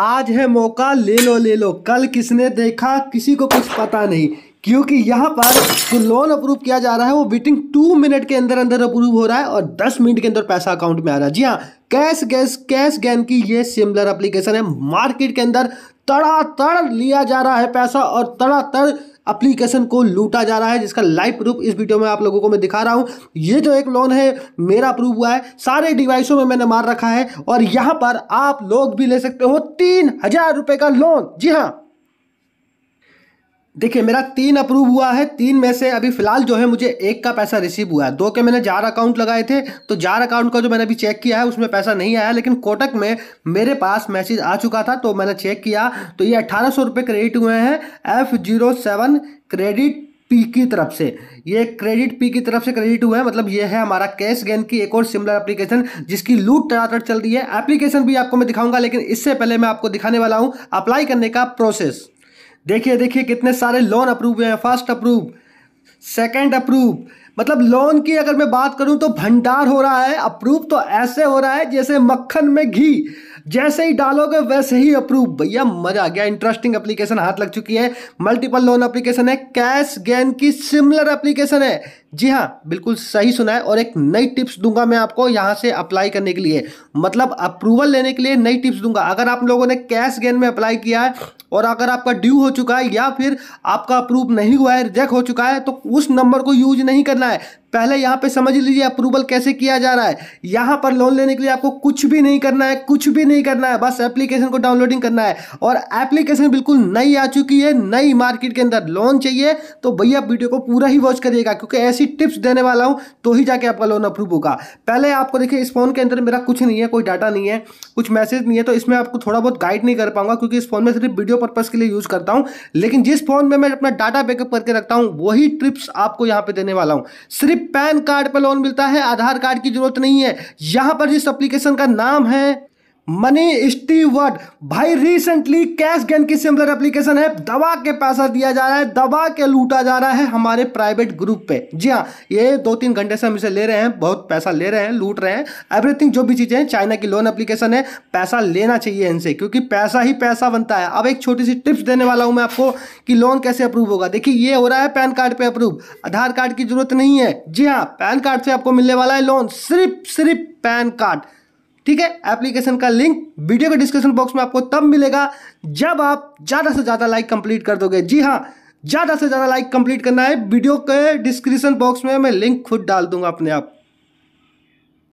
आज है मौका, ले लो ले लो। कल किसने देखा, किसी को कुछ पता नहीं, क्योंकि यहाँ पर जो लोन अप्रूव किया जा रहा है वो विटिंग 2 मिनट के अंदर अंदर अप्रूव हो रहा है और 10 मिनट के अंदर पैसा अकाउंट में आ रहा है। जी हाँ, कैश गेन की ये सिमिलर एप्लीकेशन है। मार्केट के अंदर तड़ातड़ लिया जा रहा है पैसा और तड़ातड़ एप्लीकेशन को लूटा जा रहा है, जिसका लाइव प्रूफ इस वीडियो में आप लोगों को मैं दिखा रहा हूँ। ये जो एक लोन है मेरा अप्रूव हुआ है, सारे डिवाइसों में मैंने मार रखा है और यहाँ पर आप लोग भी ले सकते हो 3000 रुपये का लोन। जी हाँ, देखिए मेरा 3 अप्रूव हुआ है, 3 में से अभी फिलहाल जो है मुझे 1 का पैसा रिसीव हुआ है। 2 के मैंने जार अकाउंट लगाए थे, तो जार अकाउंट का जो मैंने अभी चेक किया है उसमें पैसा नहीं आया, लेकिन कोटक में मेरे पास मैसेज आ चुका था तो मैंने चेक किया तो ये 1800 रुपये क्रेडिट हुए हैं F07 क्रेडिट पी की तरफ से। ये क्रेडिट पी की तरफ से क्रेडिट हुआ है, मतलब ये है हमारा कैश गेन की एक और सिमिलर एप्लीकेशन जिसकी लूट तड़ातड़ चल रही है। एप्लीकेशन भी आपको मैं दिखाऊंगा, लेकिन इससे पहले मैं आपको दिखाने वाला हूँ अप्लाई करने का प्रोसेस। देखिए कितने सारे लोन अप्रूव हुए हैं। फर्स्ट अप्रूव, सेकंड अप्रूव, मतलब लोन की अगर मैं बात करूं तो भंडार हो रहा है। अप्रूव तो ऐसे हो रहा है जैसे मक्खन में घी, जैसे ही डालोगे वैसे ही अप्रूव। भैया मजा आ गया, इंटरेस्टिंग एप्लीकेशन हाथ लग चुकी है। मल्टीपल लोन एप्लीकेशन है, कैश गेन की सिमिलर एप्लीकेशन है। जी हाँ, बिल्कुल सही सुना है। और एक नई टिप्स दूंगा मैं आपको यहाँ से अप्लाई करने के लिए, मतलब अप्रूवल लेने के लिए नई टिप्स दूंगा। अगर आप लोगों ने कैश गेन में अप्लाई किया है और अगर आपका ड्यू हो चुका है या फिर आपका अप्रूव नहीं हुआ है, रिजेक्ट हो चुका है, तो उस नंबर को यूज नहीं करना है। पहले यहाँ पे समझ लीजिए अप्रूवल कैसे किया जा रहा है। यहाँ पर लोन लेने के लिए आपको कुछ भी नहीं करना है, बस एप्लीकेशन को डाउनलोडिंग करना है। और एप्लीकेशन बिल्कुल नई आ चुकी है, नई मार्केट के अंदर। लोन चाहिए तो भैया वीडियो को पूरा ही वॉच करिएगा, क्योंकि ऐसी टिप्स देने वाला हूँ तो ही जाके आपका लोन अप्रूव होगा। पहले आपको देखिए इस फोन के अंदर मेरा कुछ नहीं है, कोई डाटा नहीं है, कुछ मैसेज नहीं है, तो इसमें आपको थोड़ा बहुत गाइड नहीं कर पाऊंगा क्योंकि इस फोन में सिर्फ वीडियो पर्पज के लिए यूज करता हूँ। लेकिन जिस फोन में मैं अपना डाटा बैकअप करके रखता हूँ वही टिप्स आपको यहाँ पे देने वाला हूँ। सिर्फ पैन कार्ड पर लोन मिलता है, आधार कार्ड की जरूरत नहीं है। यहां पर जिस एप्लीकेशन का नाम है मनी स्टीवर्ड, भाई रिसेंटली कैश गेन की सिमिलर एप्लीकेशन है। दबा के पैसा दिया जा रहा है, दबा के लूटा जा रहा है हमारे प्राइवेट ग्रुप पे। जी हाँ, ये 2-3 घंटे से हम इसे ले रहे हैं, बहुत पैसा ले रहे हैं, लूट रहे हैं। एवरीथिंग जो भी चीज़ें हैं, चाइना की लोन एप्लीकेशन है, पैसा लेना चाहिए इनसे, क्योंकि पैसा ही पैसा बनता है। अब एक छोटी सी टिप्स देने वाला हूँ मैं आपको कि लोन कैसे अप्रूव होगा। देखिए ये हो रहा है पैन कार्ड पर अप्रूव, आधार कार्ड की जरूरत नहीं है। जी हाँ, पैन कार्ड से आपको मिलने वाला है लोन, सिर्फ पैन कार्ड। ठीक है, एप्लीकेशन का लिंक वीडियो के डिस्क्रिप्शन बॉक्स में आपको तब मिलेगा जब आप ज़्यादा से ज़्यादा लाइक कंप्लीट कर दोगे। जी हाँ, ज़्यादा से ज़्यादा लाइक कंप्लीट करना है। वीडियो के डिस्क्रिप्शन बॉक्स में मैं लिंक खुद डाल दूंगा अपने आप।